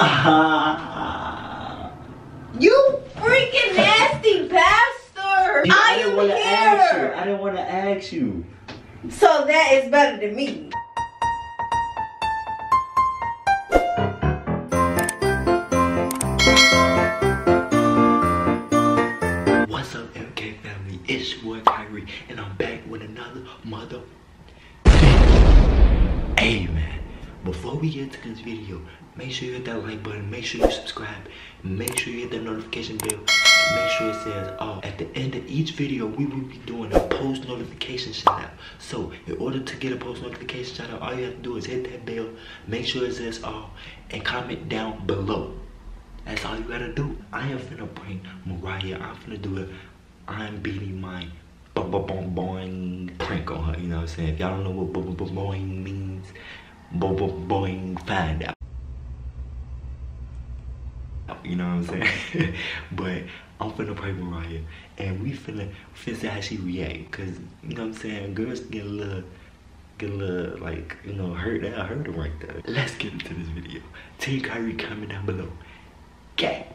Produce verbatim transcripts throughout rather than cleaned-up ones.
Uh, you freaking nasty bastard! Dude, I, I didn't want to ask you. I didn't want to ask you. So that is better than me. What's up, M K family? It's your boy Kyree, and I'm back with another mother. Amen. Before we get into this video, make sure you hit that like button, make sure you subscribe, make sure you hit that notification bell, make sure it says all. At the end of each video, we will be doing a post notification shout out. So in order to get a post notification shout out, all you have to do is hit that bell, make sure it says all, and comment down below. That's all you gotta do. I am finna bring Mariah, I'm finna do it. I'm beating mine. Boing prank on her, you know what I'm saying? If y'all don't know what boing means, boing find out. You know what I'm saying? But I'm finna prank Mariah, and we finna fix how she react, cause you know what I'm saying? Girls get a little, get a little like, you know, hurt. I heard them right there. Let's get into this video. Team Kyree, comment down below. Okay.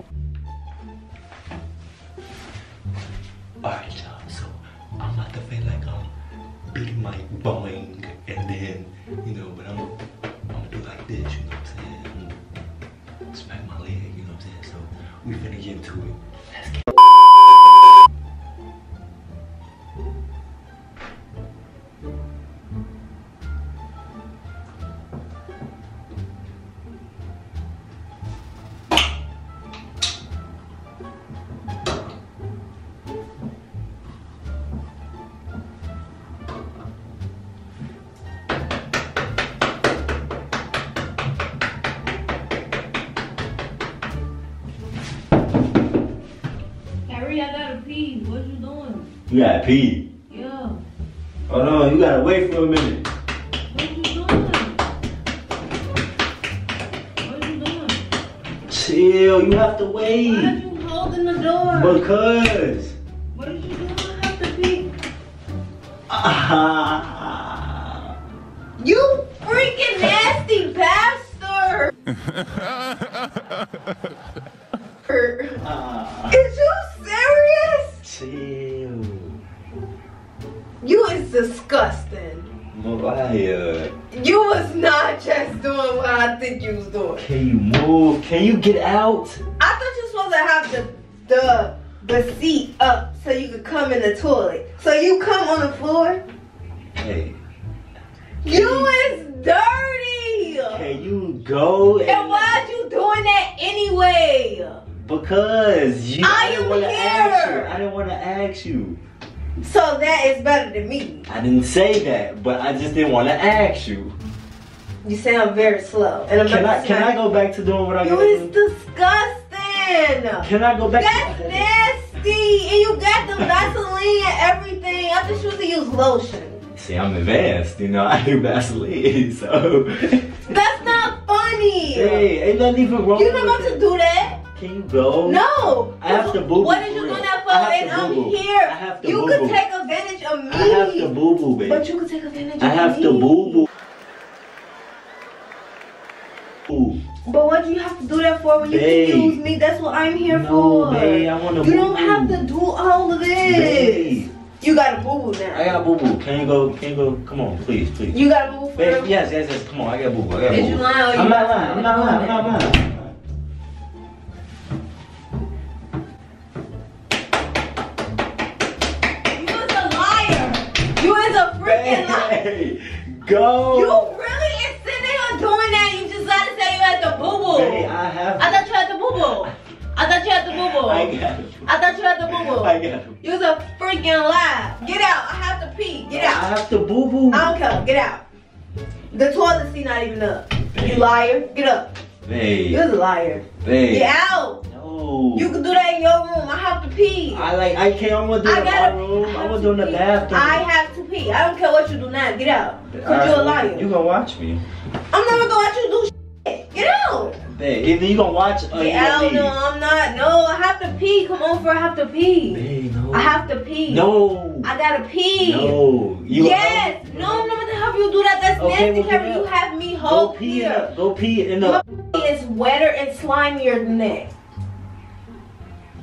Alright, y'all. So I'm about to feel like I'm beating my boing, and then, you know, but I'm, I'm gonna do like this, you know what I'm saying? I'm gonna smack my leg, you know what I'm saying? So we finna get into it. Let's get You gotta pee. Yeah. Hold on, you gotta wait for a minute. What you doing? What you doing? Chill, you have to wait. Why are you holding the door? Because. What are you doing? I have to pee. Uh, you freaking nasty bastard! uh, Is you serious? Chill. You is disgusting. Mariah. You was not just doing what I think you was doing. Can you move? Can you get out? I thought you were supposed to have the the, the seat up so you could come in the toilet. So you come on the floor? Hey. You is dirty. Can you go? And, and why'd you doing that anyway? Because you, I, I didn't want to ask you. I didn't want to ask you. So that is better than me. I didn't say that, but I just didn't want to ask you. You sound very slow. And I'm can I can I go back to doing what I was doing? You is disgusting. Can I go back? That's to nasty. And you got the Vaseline and everything. I just used to use lotion. See, I'm advanced. You know, I do Vaseline, so. That's not funny. Hey, ain't nothing even wrong. You not about to do that. Can you go? No. I have to boo-boo. What did you do that for? And I'm here. I have to boo-boo. You could take advantage of me. I have to boo-boo, baby. But you could take advantage of me. I have to boo-boo. But what do you have to do that for when you excuse me? That's what I'm here for. No, babe, I want to boo-boo. You don't have to do all of this. You got a boo-boo now. I got a boo-boo. Can you go? Can you go? Come on, please, please. You got a boo-boo for real? Yes, yes, yes. Come on, I got a boo-boo. Did you lie? I'm not lying. I'm not lying. I'm not lying. Hey, go! You really is sitting here doing that. You just gotta say you had the boo-boo. Hey, I have. I thought you had the boo-boo. I thought you had the boo-boo. I got it. I thought you had the boo-boo. I got it. You was a freaking lie. Get out. I have to pee. Get out. I have to boo-boo. I don't care. Get out. The toilet seat not even up. Babe. You liar. Get up. Babe. You're a liar. Babe. Get out. No. You can do that in your room. I have to pee. I like. I can't. I'm gonna do it in my room. I'm gonna do it in the bathroom. I have. I don't care what you do now. Get out. Because right, you're a liar. You gonna watch me. I'm never gonna watch you do shit. Get out. Babe, either you gonna watch or Get out. No, I'm not. No, I have to pee. Come over. I have to pee. Babe, no. I have to pee. No. I gotta pee. No. You yes. Gonna... No, I'm not gonna help you do that. That's okay, nasty, well, Kyree. You have me hold. Go pee here. In a, go pee in the. My pee is wetter and slimier than that.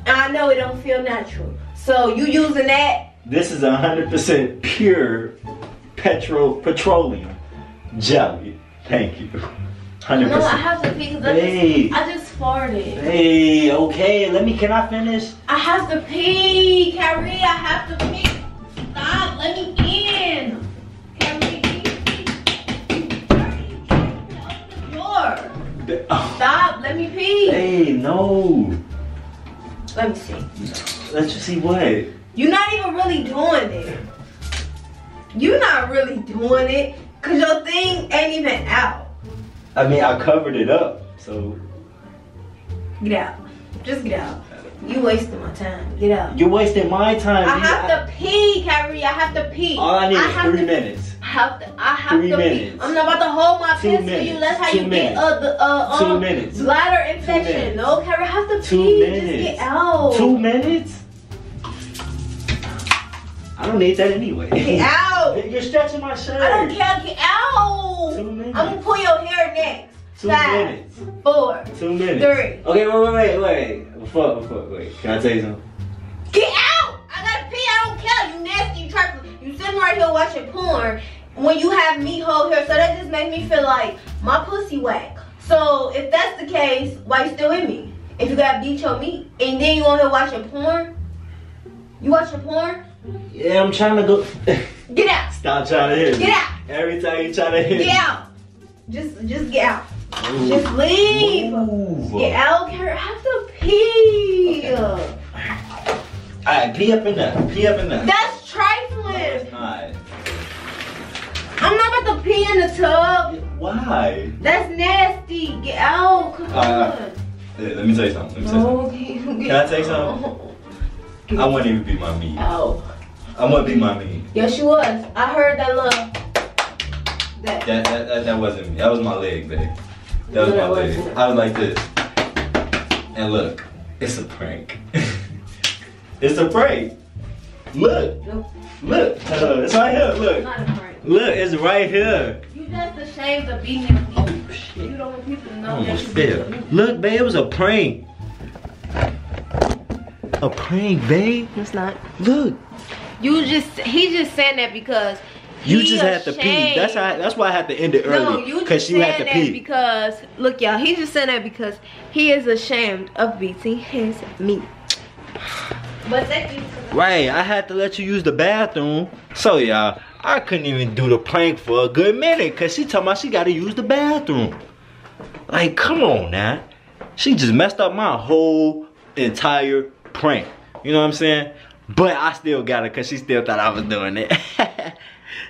And I know it don't feel natural. So you using that? This is one hundred percent pure petrol petroleum jelly. Thank you. one hundred percent. No, I have to pee because I, hey. just, I just farted. Hey, okay. Let me, can I finish? I have to pee, Kyree. I have to pee. Stop, let me in. Kyree, you dirty. You can't open the door. Stop, let me pee. Hey, no. Let me see. Let you see what? You're not even really doing it. You're not really doing it because your thing ain't even out. I mean, I covered it up, so. Get out. Just get out. You wasting my time. Get out. You're wasting my time. I have I... to pee, Kyree. I have to pee. All I need I is three to... minutes. I have to, I have three to minutes. Pee. I'm not about to hold my piss for you. That's how Two you minutes. get uh, the uh, um, Two minutes. bladder infection. No, Kyree, I have to pee. Two minutes. Just get out. Two minutes? I don't need that anyway. Get out. You're stretching my shirt. I don't care. Get out. Two minutes. I'm going to pull your hair next. Two Five, minutes. Four. Two minutes. Three. Okay, wait, wait, wait, wait. Fuck, fuck, wait. Can I tell you something? Get out! I gotta pee. I don't care. You nasty. You try to, you sitting right here watching porn when you have me hold here. So that just makes me feel like my pussy whack. So if that's the case, why you still with me? If you gotta beat your meat and then you on here watching porn? You watching porn? Yeah, I'm trying to go. Get out. Stop trying to hit me. Get out. Every time you try to hit me. Get out. Just, just get out. Move. Just leave. Move. Get out, Kyree. I have to pee. Okay. Alright, pee up and down. Pee up and down. That's trifling. No, not. I'm not about to pee in the tub. Why? That's nasty. Get out. Come right, on. Right. Hey, let me tell you something. Let me tell you something. Okay. Can I tell you something? I wouldn't even be my meat. Oh. I wouldn't be my meat. Yes, you was. I heard that love. That. That, that, that, that wasn't me. That was my leg, babe. That was my leg. I was like this. And look, it's a prank. It's a prank. Look. Nope. Look. Hello. It's right here. Look. It's not a prank. Look, it's right here. You just ashamed of being in people. Oh, shit. You don't want people to know. I almost fell. Look, babe, it was a prank. A prank, babe. It's not. Look. You just, he just saying that because You he just had to pee. That's how. That's why I had to end it early. No, you just you had to that pee. Because look, y'all, he just said that because he is ashamed of beating his meat. But that right, I had to let you use the bathroom. So y'all, I couldn't even do the prank for a good minute because she told me she got to use the bathroom. Like, come on now. She just messed up my whole entire prank. You know what I'm saying? But I still got it because she still thought I was doing it.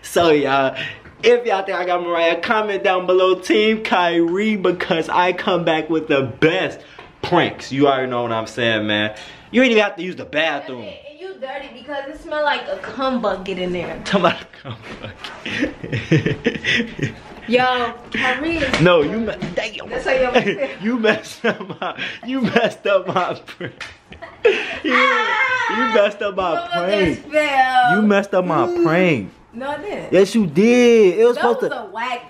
So y'all, if y'all think I got Mariah, comment down below Team Kyree because I come back with the best pranks. You already know what I'm saying, man. You ain't even have to use the bathroom. And you dirty because it smell like a cum bucket in there. Come on, cum bucket. Yo, Kyree. No, you me damn. That's how y'all me you messed up my you messed up my prank. you, ah, you messed up my prank. You messed up my mm. prank. No, I didn't. Yes, you did. It was that supposed was to. That was a whack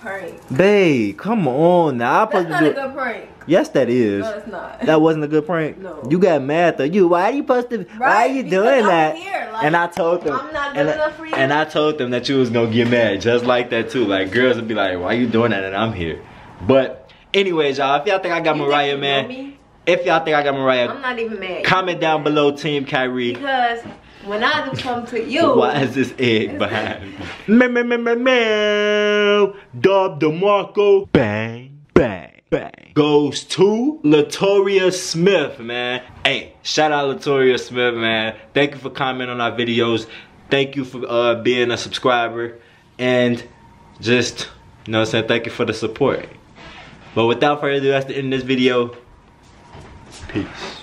prank. Babe, come on now. I That's not to do... a good prank. Yes, that is. No, it's not. That wasn't a good prank. No. You got mad though. You. Why are you supposed to? Right, why are you doing I'm that? Here, like, and I told them. I'm not good and, enough for you. And I told them that you was gonna get mad, just like that too. Like girls would be like, "Why are you doing that?" And I'm here. But anyways, y'all, if y'all think I got you Mariah, you man, if y'all think I got Mariah, I'm not even mad. Comment down below, Team Kyree. Because. When I do come to you. Why is this egg behind me? Me, me, me, me. Dub DeMarco. Bang, bang, bang. Goes to Latoria Smith, man. Hey, shout out Latoria Smith, man. Thank you for commenting on our videos. Thank you for uh, being a subscriber. And just, you know what I'm saying, thank you for the support. But without further ado, that's the end of this video. Peace.